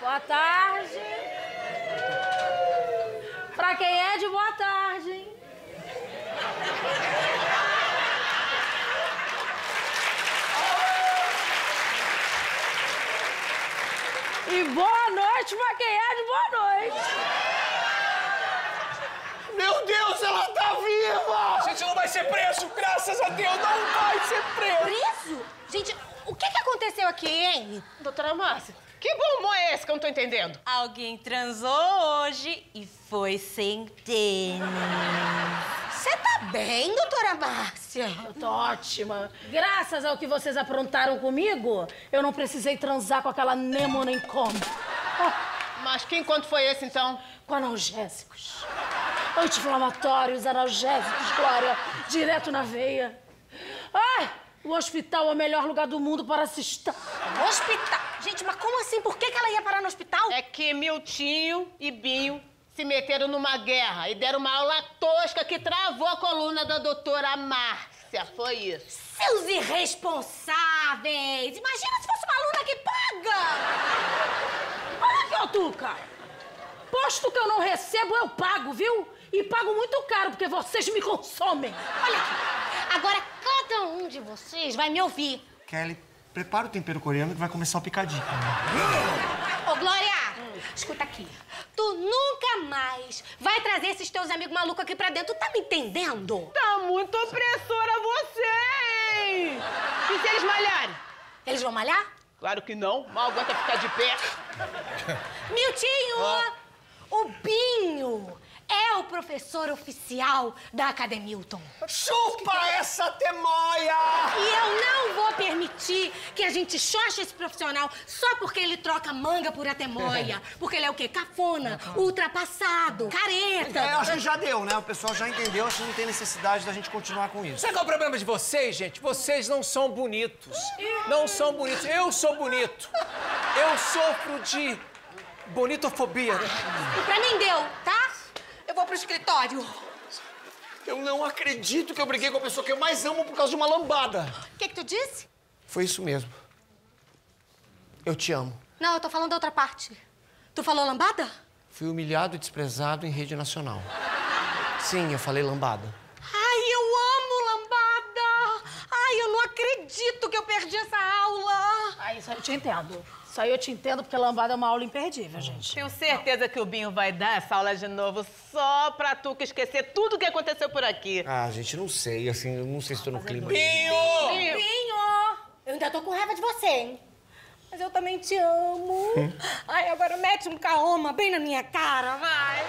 Boa tarde. Pra quem é de boa tarde, hein? E boa noite pra quem é de boa noite. Meu Deus, ela tá viva! Gente, não vai ser preso, graças a Deus, não vai ser preso. Preso? Gente, o que aconteceu aqui, hein? Doutora Márcia. Que bom humor é esse que eu não tô entendendo? Alguém transou hoje e foi sem tênis. Você tá bem, doutora Márcia? Eu tô ótima. Graças ao que vocês aprontaram comigo, eu não precisei transar com aquela Nemo nem como. Mas que encontro foi esse, então? Com analgésicos. Anti-inflamatórios, analgésicos, Glória. Direto na veia. Ai, o hospital é o melhor lugar do mundo para se estar. Hospital? Gente, mas como assim? Por que ela ia parar no hospital? É que Miltinho e Binho se meteram numa guerra e deram uma aula tosca que travou a coluna da doutora Márcia. Foi isso. Seus irresponsáveis! Imagina se fosse uma aluna que paga! Olha aqui, ô Tuca! Posto que eu não recebo, eu pago, viu? E pago muito caro, porque vocês me consomem. Olha aqui, agora cada um de vocês vai me ouvir. Kelly, prepara o tempero coreano que vai começar o picadinho. Ô, Glória, escuta aqui. Tu nunca mais vai trazer esses teus amigos malucos aqui pra dentro. Tu tá me entendendo? Tá muito opressora vocês! E se eles malharem? Eles vão malhar? Claro que não. Mal aguenta ficar de pé. Miltinho, o Binho é o professor oficial da Academilton. Chupa essa temoia! E eu não vou permitir que a gente xoxe esse profissional só porque ele troca manga por atemoia. Porque ele é o quê? Cafona, ultrapassado, careta. É, eu acho que já deu, né? O pessoal já entendeu, acho que não tem necessidade da gente continuar com isso. Sabe qual é o problema de vocês, gente? Vocês não são bonitos. Não são bonitos. Eu sou bonito. Eu sofro de bonitofobia. E pra mim deu, tá? Eu vou pro escritório. Eu não acredito que eu briguei com a pessoa que eu mais amo por causa de uma lambada. O que tu disse? Foi isso mesmo. Eu te amo. Não, eu tô falando da outra parte. Tu falou lambada? Fui humilhado e desprezado em rede nacional. Sim, eu falei lambada. Ai, eu amo lambada! Ai, eu não acredito que eu perdi essa aula. Ai, isso aí eu te entendo. Isso aí eu te entendo, porque lambada é uma aula imperdível, gente. Tenho certeza que o Binho vai dar essa aula de novo só pra Tuca esquecer tudo o que aconteceu por aqui. Ah, gente, não sei, assim, eu não sei se tô no clima. Binho! Binho! Binho! Eu ainda tô com raiva de você, hein? Mas eu também te amo. Ai, agora mete um caoma bem na minha cara, vai!